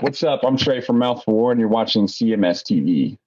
What's up? I'm Trey from Mouth for War, and you're watching CMS TV.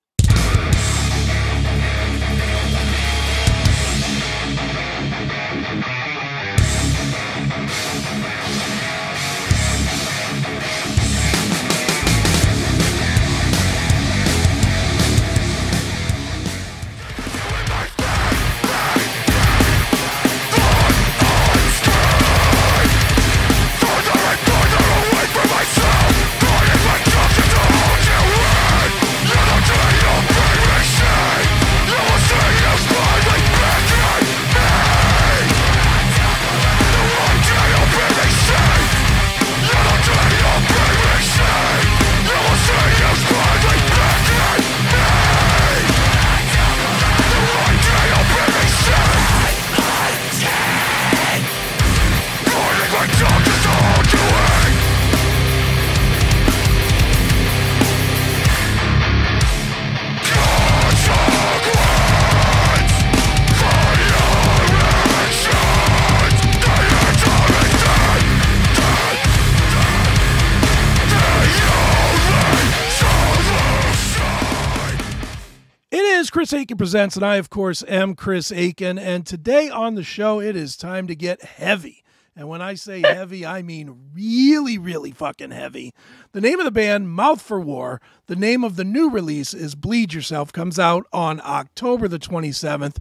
Chris Akin Presents, and I, of course, am Chris Akin, and today on the show, it is time to get heavy. And when I say heavy, I mean really, really fucking heavy. The name of the band, Mouth for War. The name of the new release is Bleed Yourself, comes out on October the 27th.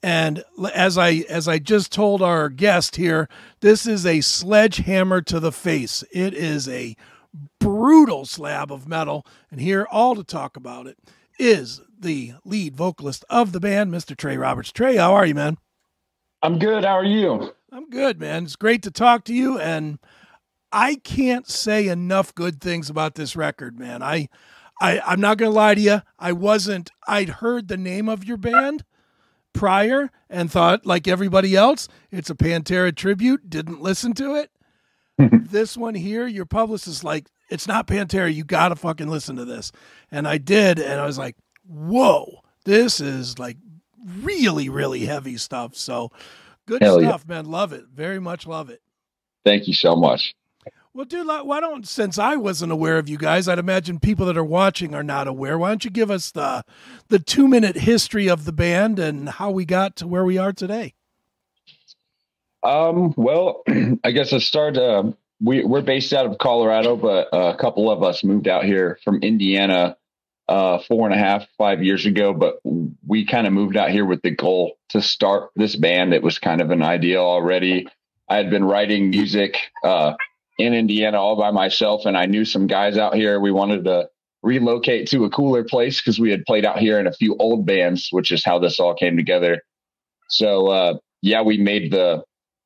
And as I just told our guest here, this is a sledgehammer to the face. It is a brutal slab of metal, and here all to talk about it is the lead vocalist of the band, Mr. Trey Roberts. Trey, how are you, man? I'm good. How are you? I'm good, man. It's great to talk to you, and I can't say enough good things about this record, man. I'm not going to lie to you. I'd heard the name of your band prior and thought, like everybody else, it's a Pantera tribute. Didn't listen to it. This one here, your publicist's like, it's not Pantera. You got to fucking listen to this. And I did. And I was like, whoa, this is like really, really heavy stuff. So good stuff, man. Love it. Very much love it. Thank you so much. Well, dude, why don't, since I wasn't aware of you guys, I'd imagine people that are watching are not aware. Why don't you give us the 2-minute history of the band and how we got to where we are today? Well, I guess I start, we're based out of Colorado, but a couple of us moved out here from Indiana 4.5, 5 years ago. But we kind of moved out here with the goal to start this band. It was kind of an idea already. I had been writing music in Indiana all by myself, and I knew some guys out here. We wanted to relocate to a cooler place because we had played out here in a few old bands, which is how this all came together. So yeah, we made the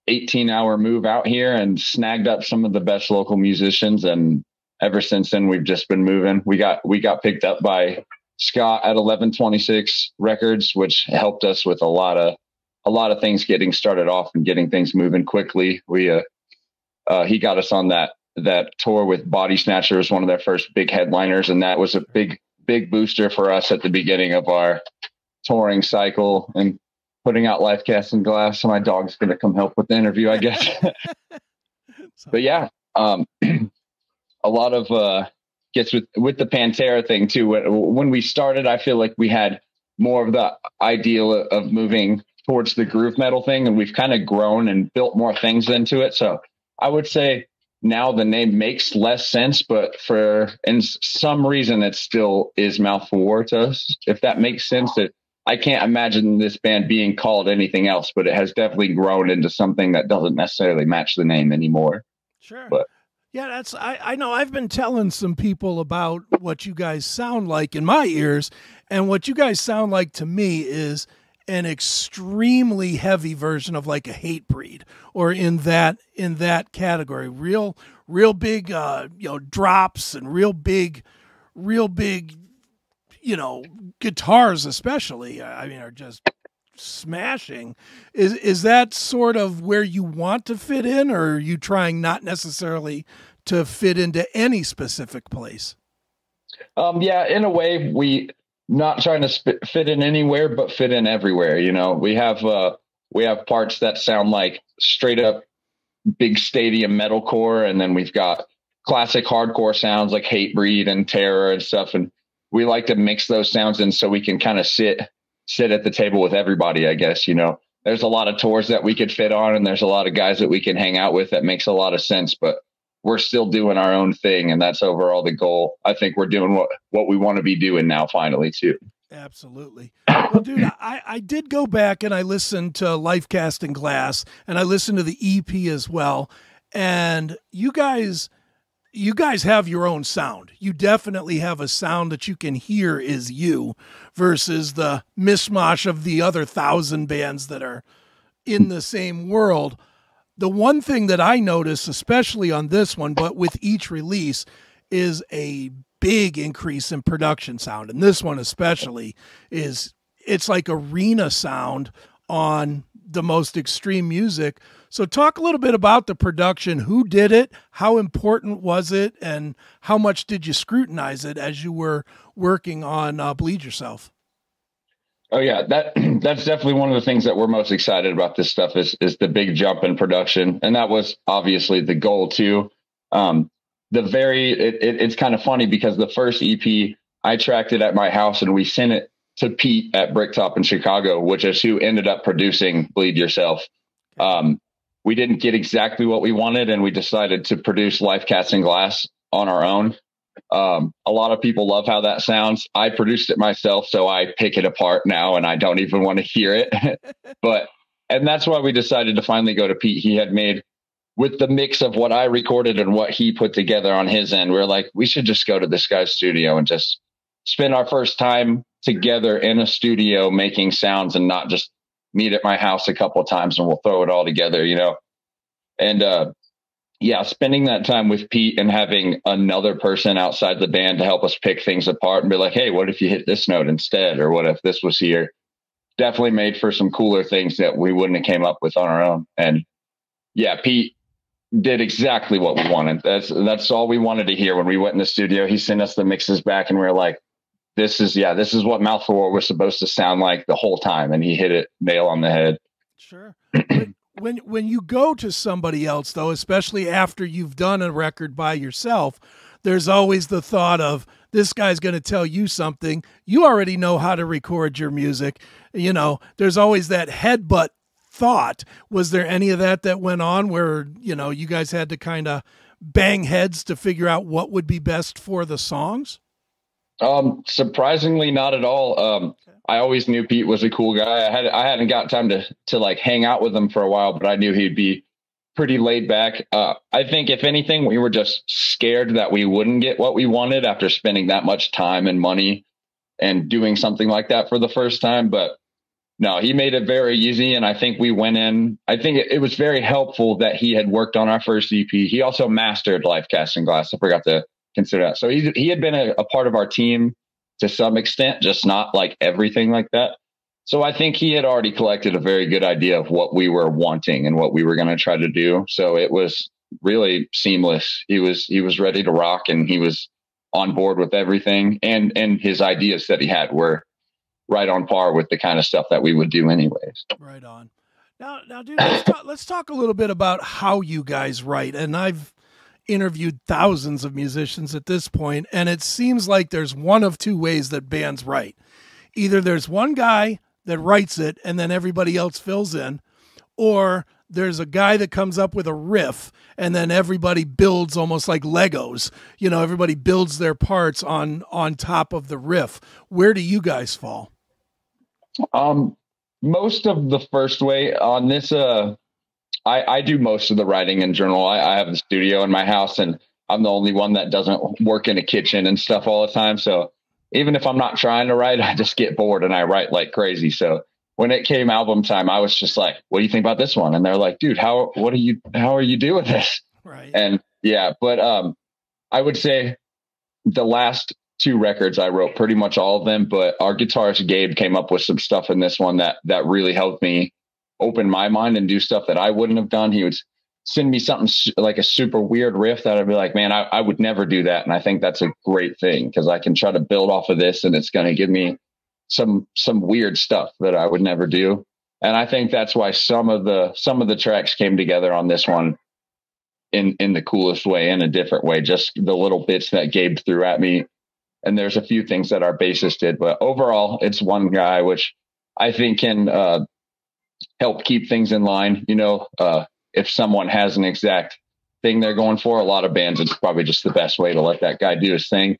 18-hour move out here and snagged up some of the best local musicians, and ever since then we've just been moving. We got picked up by Scott at 1126 Records, which helped us with a lot of things getting started off and getting things moving quickly. We he got us on that tour with Bodysnatcher, as one of their first big headliners, and that was a big booster for us at the beginning of our touring cycle and putting out Life Cast and Glass. So my dog's going to come help with the interview, I guess. But yeah, a lot of gets with the Pantera thing too. When we started, I feel like we had more of the ideal of moving towards the groove metal thing, and we've kind of grown and built more things into it. So I would say now the name makes less sense, but for and some reason it still is Mouth for War to us, if that makes sense. I can't imagine this band being called anything else, but it has definitely grown into something that doesn't necessarily match the name anymore. Sure. But yeah, that's, I know I've been telling some people about what you guys sound like in my ears, and what you guys sound like to me is an extremely heavy version of like a Hatebreed, or in that category, real big, you know, drops and real big, you know, guitars especially, I mean, are just smashing. Is that sort of where you want to fit in, or are you trying not necessarily to fit into any specific place? Yeah, in a way, we not trying to fit in anywhere, but fit in everywhere. You know, we have parts that sound like straight up big stadium metalcore, and then we've got classic hardcore sounds like Hatebreed and Terror and stuff. And we like to mix those sounds in so we can kind of sit at the table with everybody, I guess, you know. There's a lot of tours that we could fit on, and there's a lot of guys that we can hang out with. That makes a lot of sense, but we're still doing our own thing, and that's overall the goal. I think we're doing what we want to be doing now, finally, too. Absolutely. Well, dude, I did go back and I listened to Life Cast and Glass, and I listened to the EP as well. And you guys have your own sound. You definitely have a sound that you can hear is you versus the mishmash of the other 1,000 bands that are in the same world. The one thing that I notice, especially on this one, but with each release, is a big increase in production sound. And this one especially it's like arena sound on the most extreme music. So talk a little bit about the production. Who did it? How important was it? And how much did you scrutinize it as you were working on Bleed Yourself? Oh yeah. That's definitely one of the things that we're most excited about this stuff is the big jump in production. And that was obviously the goal too. It's kind of funny because the first EP I tracked it at my house and we sent it to Pete at Bricktop in Chicago, which is who ended up producing Bleed Yourself. We didn't get exactly what we wanted, and we decided to produce Life Cast and Glass on our own. A lot of people love how that sounds. I produced it myself, so I pick it apart now, and I don't even want to hear it. And that's why we decided to finally go to Pete. He had made, with the mix of what I recorded and what he put together on his end, we're like, we should just go to this guy's studio and just spend our first time together in a studio making sounds and not just meet at my house a couple of times and we'll throw it all together, you know? And, yeah, spending that time with Pete and having another person outside the band to help us pick things apart and be like, hey, what if you hit this note instead? Or what if this was here? Definitely made for some cooler things that we wouldn't have came up with on our own. And yeah, Pete did exactly what we wanted. That's all we wanted to hear. When we went in the studio, he sent us the mixes back and we were like, this is what Mouth for War was supposed to sound like the whole time. And he hit it nail on the head. Sure. When you go to somebody else though, especially after you've done a record by yourself, there's always the thought of this guy's going to tell you something. You already know how to record your music. You know, there's always that headbutt thought. Was there any of that went on where, you know, you guys had to kind of bang heads to figure out what would be best for the songs? Surprisingly, not at all. I always knew Pete was a cool guy. I hadn't got time to like hang out with him for a while, but I knew he'd be pretty laid back. I think if anything, we were just scared that we wouldn't get what we wanted after spending that much time and money and doing something like that for the first time. But no, he made it very easy. And I think we went in, I think it was very helpful that he had worked on our first EP. He also mastered Life Cast and Glass. I forgot to consider that. So he had been a part of our team to some extent, just not like everything like that. So I think he had already collected a very good idea of what we were wanting and what we were going to try to do. So it was really seamless. He was ready to rock and he was on board with everything. And his ideas that he had were right on par with the kind of stuff that we would do anyways. Right on. Now dude, let's talk a little bit about how you guys write. And I've interviewed thousands of musicians at this point, and it seems like there's one of two ways that bands write. Either there's one guy that writes it and then everybody else fills in, or there's a guy that comes up with a riff and then everybody builds almost like Legos. You know, everybody builds their parts on top of the riff. Where do you guys fall? Most of the first way on this. I do most of the writing in general. I have a studio in my house and I'm the only one that doesn't work in a kitchen and stuff all the time. So even if I'm not trying to write, I just get bored and I write like crazy. So when it came album time, I was just like, what do you think about this one? And they're like, dude, how are you doing this? Right. And yeah, but I would say the last two records I wrote pretty much all of them, but our guitarist Gabe came up with some stuff in this one that really helped me open my mind and do stuff that I wouldn't have done. He would send me something like a super weird riff that I'd be like, man, I would never do that. And I think that's a great thing because I can try to build off of this and it's going to give me some weird stuff that I would never do. And I think that's why some of the tracks came together on this one in the coolest way, in a different way, just the little bits that Gabe threw at me. And there's a few things that our bassist did, but overall it's one guy, which I think can help keep things in line. You know, if someone has an exact thing they're going for, a lot of bands, it's probably just the best way to let that guy do his thing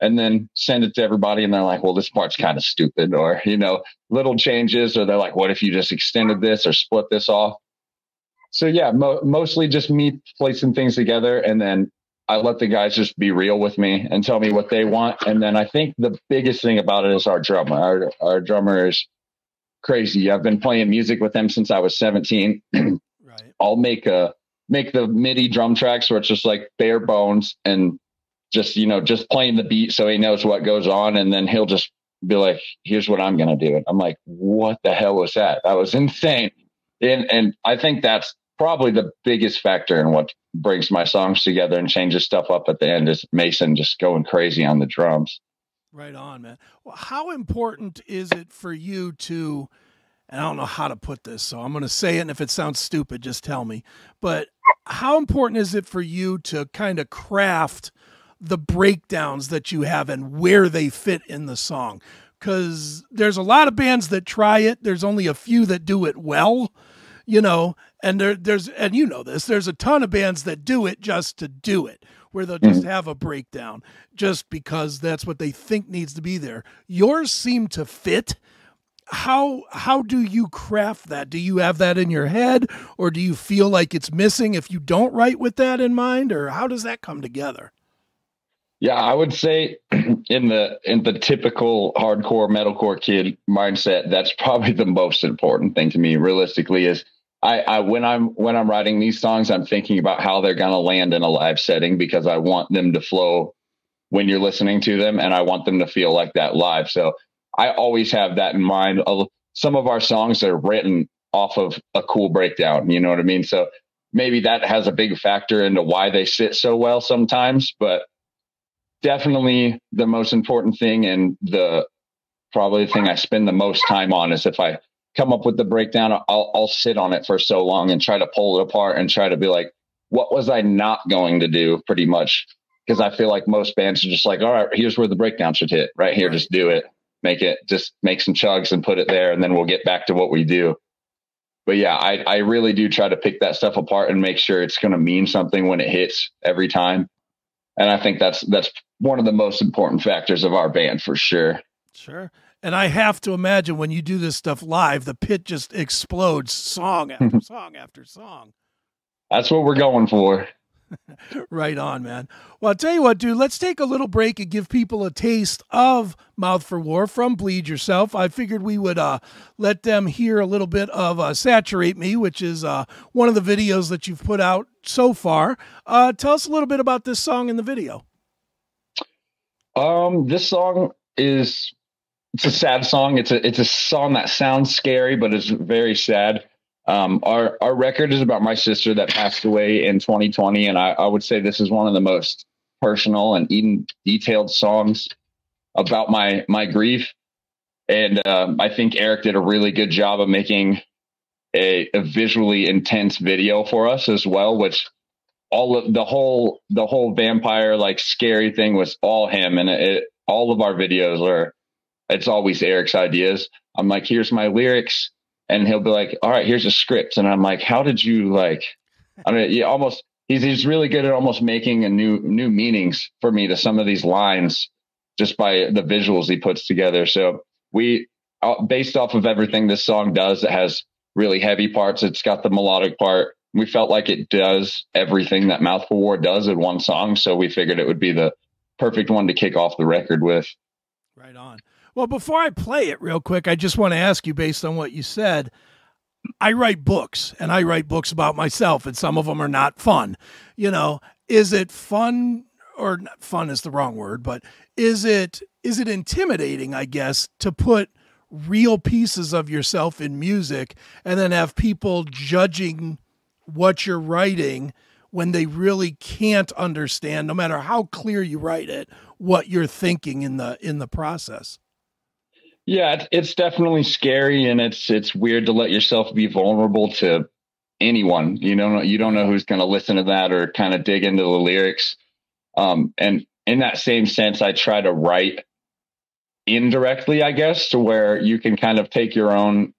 and then send it to everybody. And they're like, well, this part's kind of stupid, or, you know, little changes, or they're like, what if you just extended this or split this off? So yeah, mostly just me placing things together. And then I let the guys just be real with me and tell me what they want. And then I think the biggest thing about it is our drummer. Our drummer is crazy. I've been playing music with him since I was 17. Right. I'll make the MIDI drum tracks where it's just like bare bones and just, you know, just playing the beat so he knows what goes on. And then he'll just be like, here's what I'm going to do. And I'm like, what the hell was that? That was insane. And I think that's probably the biggest factor in what brings my songs together and changes stuff up at the end is Mason just going crazy on the drums. Right on, man. Well, how important is it for you to, and I don't know how to put this, so I'm going to say it, and if it sounds stupid, just tell me, but how important is it for you to kind of craft the breakdowns that you have and where they fit in the song? Because there's a lot of bands that try it. There's only a few that do it well, you know, and there's, and you know this, there's a ton of bands that do it just to do it, where they'll just have a breakdown just because that's what they think needs to be there. Yours seem to fit. How do you craft that? Do you have that in your head, or do you feel like it's missing if you don't write with that in mind, or how does that come together? Yeah, I would say in the typical hardcore metalcore kid mindset, that's probably the most important thing to me realistically is when I'm writing these songs, I'm thinking about how they're going to land in a live setting, because I want them to flow when you're listening to them, and I want them to feel like that live. So I always have that in mind. Some of our songs are written off of a cool breakdown, you know what I mean? So maybe that has a big factor into why they sit so well sometimes, but definitely the most important thing, and the probably the thing I spend the most time on, is if I come up with the breakdown, I'll sit on it for so long and try to pull it apart and try to be like, what was I not going to do, pretty much? Because I feel like most bands are just like, all right, here's where the breakdown should hit right here. Just do it, make it, just make some chugs and put it there. And then we'll get back to what we do. But yeah, I really do try to pick that stuff apart and make sure it's going to mean something when it hits every time. And I think that's one of the most important factors of our band for sure. Sure. And I have to imagine when you do this stuff live, the pit just explodes song after song after song. That's what we're going for. Right on, man. Well, I'll tell you what, dude, let's take a little break and give people a taste of Mouth for War from Bleed Yourself. I figured we would let them hear a little bit of Saturate Me, which is one of the videos that you've put out so far. Tell us a little bit about this song in the video. This song is, it's a sad song. It's a song that sounds scary, but it's very sad. Our record is about my sister that passed away in 2020. And I would say this is one of the most personal and even detailed songs about my grief. And, I think Eric did a really good job of making a visually intense video for us as well, which all of the whole vampire, like scary thing was all him. And all of our videos are, it's always Eric's ideas. I'm like, here's my lyrics. And he'll be like, all right, here's a script. And I'm like, how did you like, I mean, you almost, he's really good at almost making a new meanings for me to some of these lines just by the visuals he puts together. So we, based off of everything this song does, it has really heavy parts. It's got the melodic part. We felt like it does everything that Mouth for War does in one song. So we figured it would be the perfect one to kick off the record with. Right on. Well, before I play it real quick, I just want to ask you, based on what you said, I write books, and I write books about myself, and some of them are not fun. You know, is it fun, or not fun is the wrong word, but is it intimidating, I guess, to put real pieces of yourself in music and then have people judging what you're writing when they really can't understand, no matter how clear you write it, what you're thinking in the process? Yeah, it's definitely scary, and it's weird to let yourself be vulnerable to anyone. You don't know who's going to listen to that or kind of dig into the lyrics. And in that same sense, I try to write indirectly, I guess, to where you can kind of take your own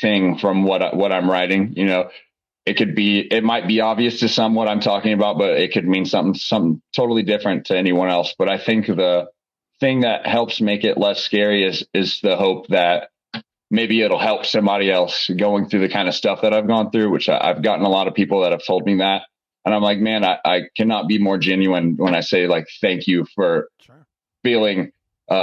thing from what I'm writing. You know, it might be obvious to some what I'm talking about, but it could mean something totally different to anyone else. But I think the thing that helps make it less scary is the hope that maybe it'll help somebody else going through the kind of stuff that I've gone through, which I've gotten a lot of people that have told me that. And I'm like, man, I cannot be more genuine when I say, like, thank you for feeling, you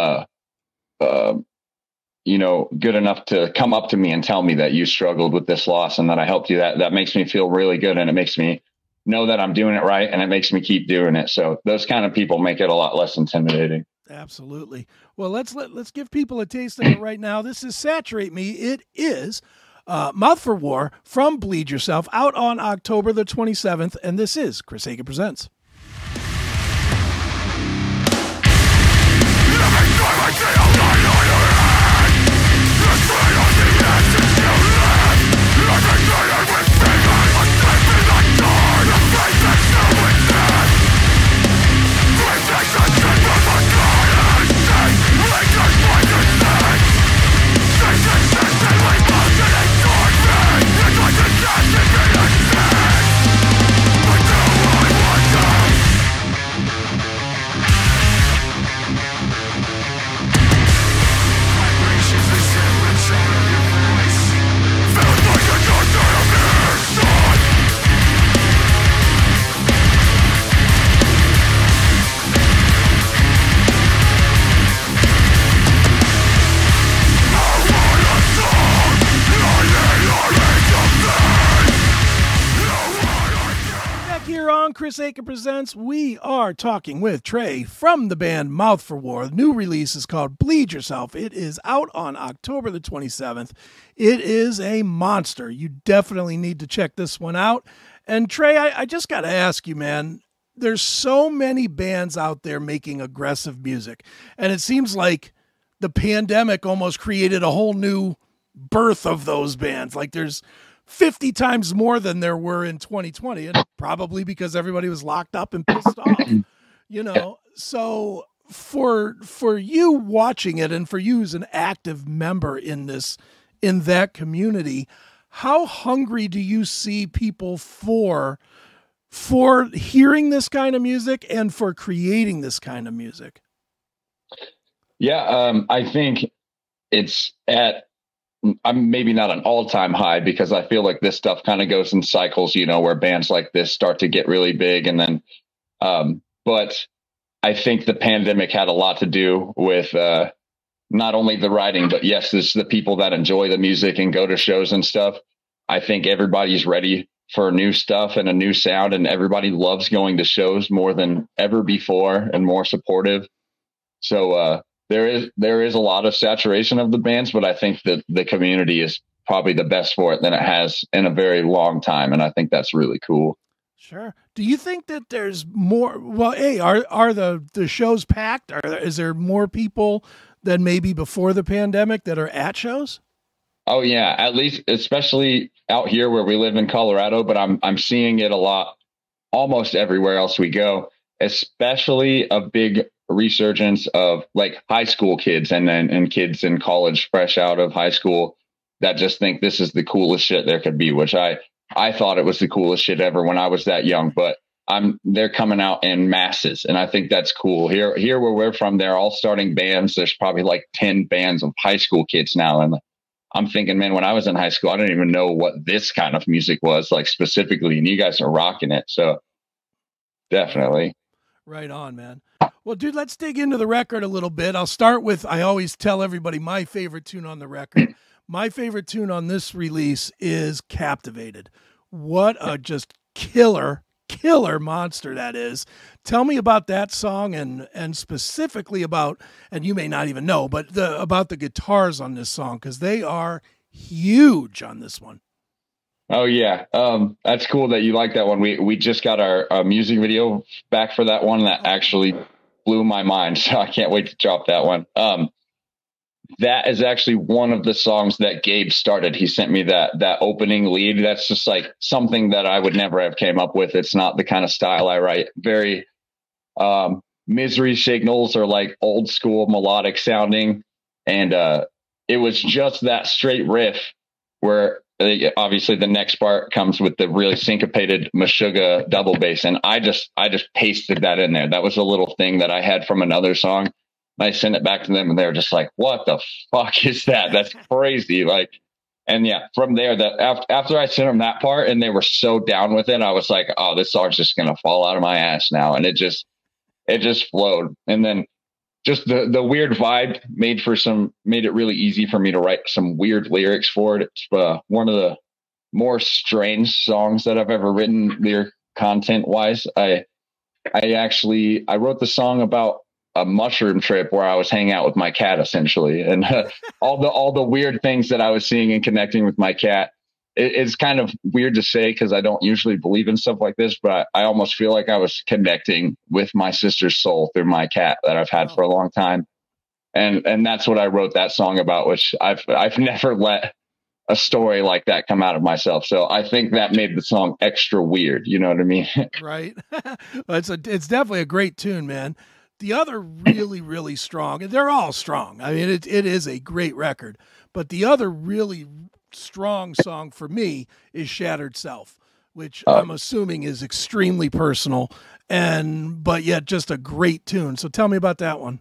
know, good enough to come up to me and tell me that you struggled with this loss and that I helped you. That makes me feel really good. And it makes me know that I'm doing it right. And it makes me keep doing it. So those kind of people make it a lot less intimidating. Absolutely. Well, let's give people a taste of it right now. This is Saturate Me. It is Mouth for War from Bleed Yourself, out on October the 27th. And this is Chris Akin Presents. Chris Akin Presents. We are talking with Trey from the band Mouth for War. The new release is called Bleed Yourself. It is out on October the 27th. It is a monster. You definitely need to check this one out. And Trey, I just got to ask you, man, there's so many bands out there making aggressive music. And it seems like the pandemic almost created a whole new birth of those bands. Like, there's 50 times more than there were in 2020, and probably because everybody was locked up and pissed off, you know. So for you watching it, and for you as an active member in that community, how hungry do you see people for hearing this kind of music and for creating this kind of music? Yeah. I think it's at, I'm maybe not an all-time high, because I feel like this stuff kind of goes in cycles, you know, where bands like this start to get really big. And then, but I think the pandemic had a lot to do with, not only the writing, but yes, this is the people that enjoy the music and go to shows and stuff. I think everybody's ready for new stuff and a new sound, and everybody loves going to shows more than ever before and more supportive. So, there is a lot of saturation of the bands, but I think that the community is probably the best for it than it has in a very long time. And I think that's really cool. Sure. Do you think that there's more, well, hey, are the shows packed? Is there more people than maybe before the pandemic that are at shows? Oh yeah. At least, especially out here where we live in Colorado, but I'm seeing it a lot almost everywhere else we go, especially a big resurgence of like high school kids and kids in college fresh out of high school that just think this is the coolest shit there could be, which I thought it was the coolest shit ever when I was that young, but they're coming out in masses. And I think that's cool. Here where we're from, they're all starting bands. There's probably like 10 bands of high school kids now. And I'm thinking, man, when I was in high school, I didn't even know what this kind of music was like specifically. And you guys are rocking it. So definitely. Right on, man. Well, dude, let's dig into the record a little bit. I'll start with, I always tell everybody my favorite tune on the record. My favorite tune on this release is Captivated. What a just killer monster that is. Tell me about that song, and specifically about, and you may not even know, but about the guitars on this song, because they are huge on this one. Oh yeah. That's cool that you like that one. We just got our music video back for that one. That actually blew my mind. So I can't wait to drop that one. that is actually one of the songs that Gabe started. He sent me that opening lead. That's just like something that I would never have came up with. It's not the kind of style I write. Very Misery Signals are like old school melodic sounding. And it was just that straight riff where obviously the next part comes with the really syncopated Meshuggah double bass. And I just pasted that in there. That was a little thing that I had from another song. I sent it back to them and they're just like, what the fuck is that? That's crazy. Like, and yeah, from there, after I sent them that part and they were so down with it, I was like, oh, this song's just going to fall out of my ass now. And it just flowed. And then just the weird vibe made it really easy for me to write some weird lyrics for it. It's one of the more strange songs that I've ever written lyric content wise. I wrote the song about a mushroom trip where I was hanging out with my cat essentially. And all the weird things that I was seeing and connecting with my cat. It's kind of weird to say, cause I don't usually believe in stuff like this, but I almost feel like I was connecting with my sister's soul through my cat that I've had for a long time. And that's what I wrote that song about, which I've never let a story like that come out of myself. So I think that made the song extra weird. You know what I mean? Right. Well, it's definitely a great tune, man. The other really, really strong, and they're all strong. I mean, it is a great record, but the other really strong song for me is Shattered Self, which I'm assuming is extremely personal but yet just a great tune. So tell me about that one.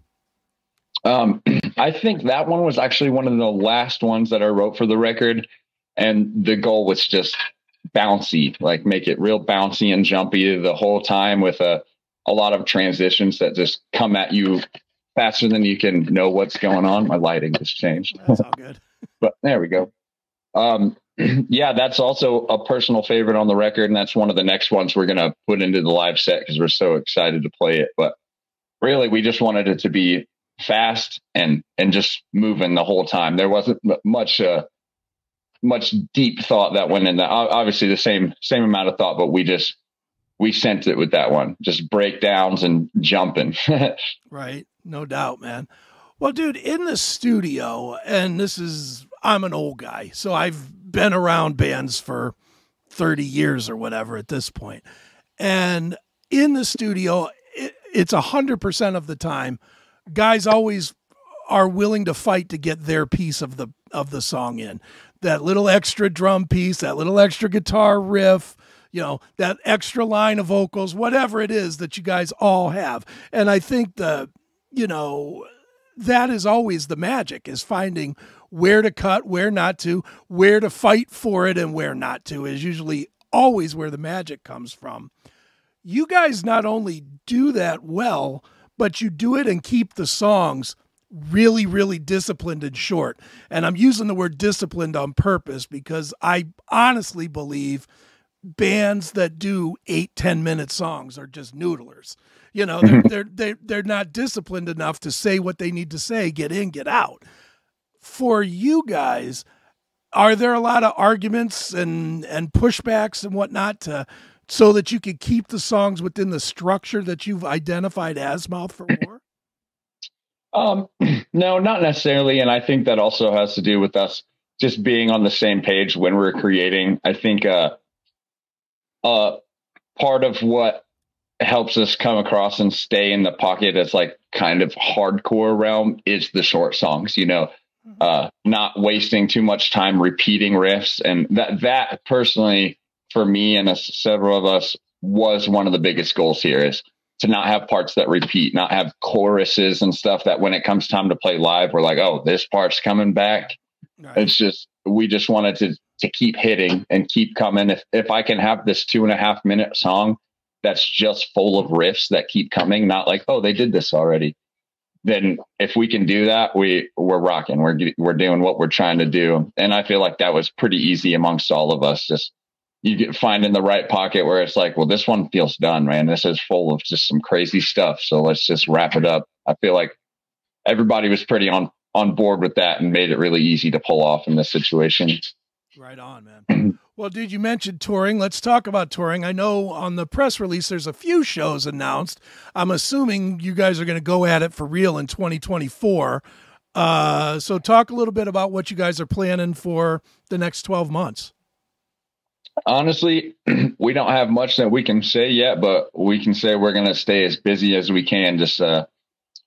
I think that one was actually one of the last ones that I wrote for the record. And the goal was just bouncy, like make it real bouncy and jumpy the whole time with a lot of transitions that just come at you faster than you can know what's going on. My lighting just changed. That's all good. But there we go. Yeah, that's also a personal favorite on the record. And that's one of the next ones we're going to put into the live set because we're so excited to play it. But really, we just wanted it to be fast and just moving the whole time. There wasn't much deep thought that went in that. Obviously the same amount of thought, but we sent it with that one, just breakdowns and jumping. Right. No doubt, man. Well, dude, in the studio, and I'm an old guy, so I've been around bands for 30 years or whatever at this point. And in the studio, it's 100% of the time, guys always are willing to fight to get their piece of the song in. That little extra drum piece, that little extra guitar riff, you know, that extra line of vocals, whatever it is that you guys all have. And I think that is always the magic, is finding where to cut, where not to, where to fight for it and where not to is usually always where the magic comes from. You guys not only do that well, but you do it and keep the songs really, really disciplined and short. And I'm using the word disciplined on purpose because I honestly believe bands that do 8-10 minute songs are just noodlers. You know, they're not disciplined enough to say what they need to say, get in, get out. For you guys, are there a lot of arguments and pushbacks and whatnot so that you could keep the songs within the structure that you've identified as Mouth for War? No, not necessarily. And I think that also has to do with us just being on the same page when we're creating. I think part of what helps us come across and stay in the pocket as like kind of hardcore realm is the short songs, you know, not wasting too much time repeating riffs. And that personally, for me and several of us, was one of the biggest goals here, is to not have parts that repeat, not have choruses and stuff that when it comes time to play live, we're like, oh, this part's coming back. Nice. It's just, we just wanted to keep hitting and keep coming. If I can have this 2.5 minute song that's just full of riffs that keep coming, not like, oh, they did this already, then if we can do that, we're rocking, we're doing what we're trying to do. And I feel like that was pretty easy amongst all of us. Just you get finding the right pocket where it's like, well, this one feels done, man. This is full of just some crazy stuff. So let's just wrap it up. I feel like everybody was pretty on board with that and made it really easy to pull off in this situation. Right on, man. Well, dude, you mentioned touring. Let's talk about touring. I know on the press release, there's a few shows announced. I'm assuming you guys are going to go at it for real in 2024. So talk a little bit about what you guys are planning for the next 12 months. Honestly, we don't have much that we can say yet, but we can say we're going to stay as busy as we can. Just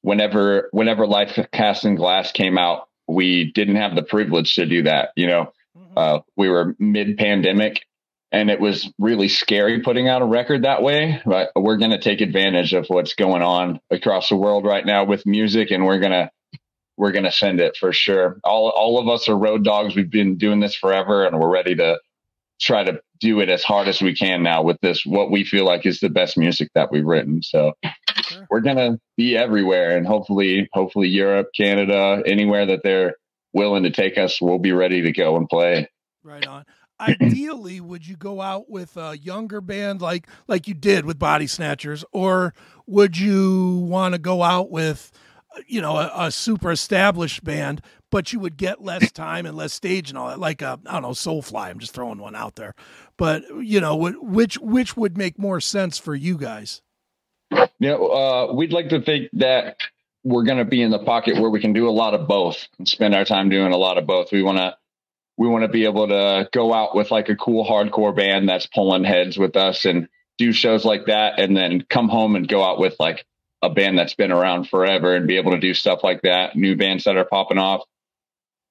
whenever Life Cast and Glass came out, we didn't have the privilege to do that. You know, we were mid-pandemic, and it was really scary putting out a record that way. But we're going to take advantage of what's going on across the world right now with music, and we're gonna send it for sure. All of us are road dogs. We've been doing this forever, and we're ready to try to do it as hard as we can now with this, what we feel like is the best music that we've written. So sure, we're going to be everywhere, and hopefully Europe, Canada, anywhere that they're willing to take us, we'll be ready to go and play. Right on. Ideally, would you go out with a younger band like you did with Bodysnatchers, or would you want to go out with, you know, a super established band, but you would get less time and less stage and all that? Like, I don't know, Soulfly. I'm just throwing one out there, but you know, which would make more sense for you guys? Yeah. You know, we'd like to think that we're going to be in the pocket where we can do a lot of both and spend our time doing a lot of both. We want to be able to go out with like a cool hardcore band that's pulling heads with us and do shows like that, and then come home and go out with like a band that's been around forever and be able to do stuff like that, new bands that are popping off.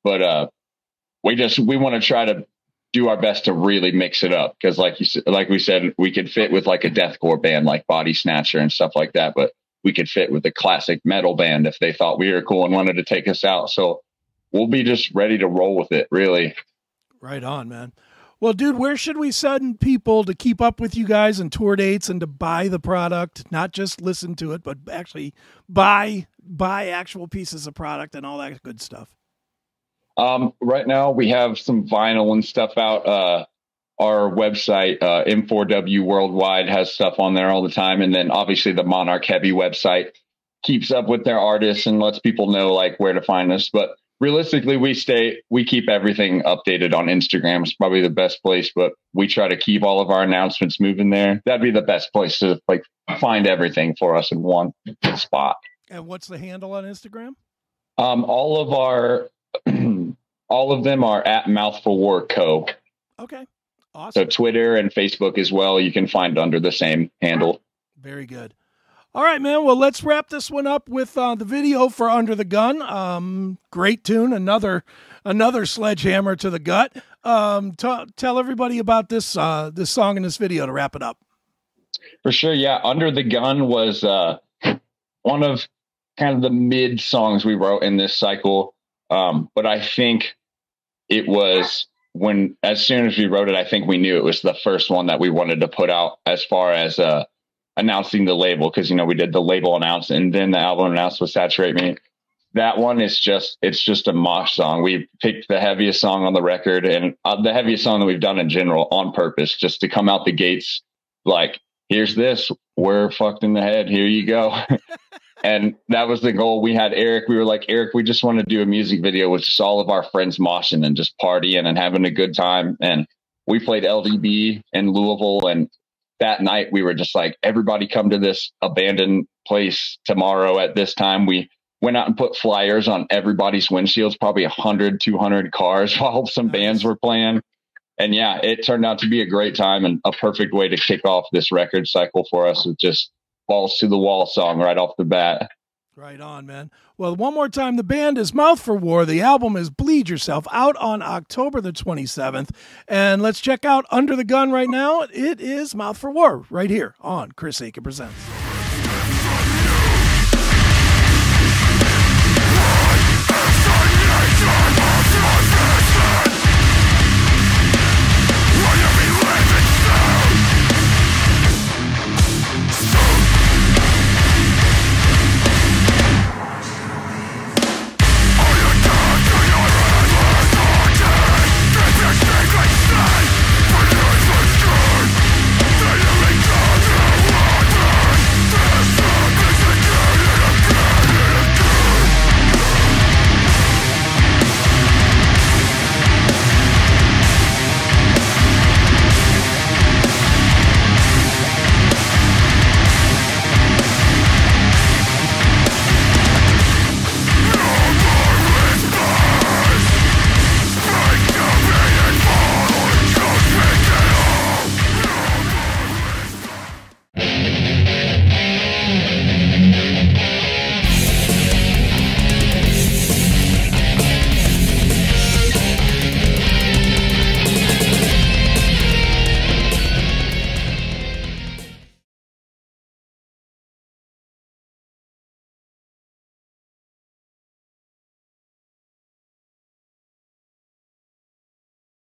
But we want to try to do our best to really mix it up, because like we said, we could fit with like a deathcore band like Bodysnatcher and stuff like that, but we could fit with a classic metal band if they thought we were cool and wanted to take us out. So we'll be just ready to roll with it, really. Right on, man. Well, dude, where should we send people to keep up with you guys and tour dates and to buy the product, not just listen to it, but actually buy actual pieces of product and all that good stuff? Right now we have some vinyl and stuff out. Our website, m4w worldwide, has stuff on there all the time. And then obviously the Monarch Heavy website keeps up with their artists and lets people know like where to find us. But realistically, we keep everything updated on Instagram. It's probably the best place, but we try to keep all of our announcements moving there. That'd be the best place to like find everything for us in one spot. And what's the handle on Instagram? All of them are at Mouth for War Co. Okay. Awesome. So Twitter and Facebook as well, you can find under the same handle. Very good. All right, man. Well, let's wrap this one up with the video for Under the Gun. Great tune. Another sledgehammer to the gut. Tell everybody about this song and this video to wrap it up. For sure. Yeah. Under the Gun was one of kind of the mid songs we wrote in this cycle. But I think it was as soon as we wrote it, I think we knew it was the first one that we wanted to put out as far as, announcing the label, because you know we did the label announce and then the album announced with Saturate Me. That one is just a mosh song. We picked the heaviest song on the record and the heaviest song that we've done in general on purpose, just to come out the gates like, here's this, we're fucked in the head, here you go. And that was the goal. We had Eric. We were like, Eric, we just want to do a music video with just all of our friends moshing and just partying and having a good time. And we played LDB in Louisville, and that night we were just like, everybody come to this abandoned place tomorrow at this time. We went out and put flyers on everybody's windshields, probably 100, 200 cars while some bands were playing. And yeah, it turned out to be a great time and a perfect way to kick off this record cycle for us, with just balls to the wall song right off the bat. Right on, man. Well, one more time, the band is Mouth for War. The album is Bleed Yourself, out on October the 27th. And let's check out Under the Gun right now. It is Mouth for War right here on Chris Akin Presents.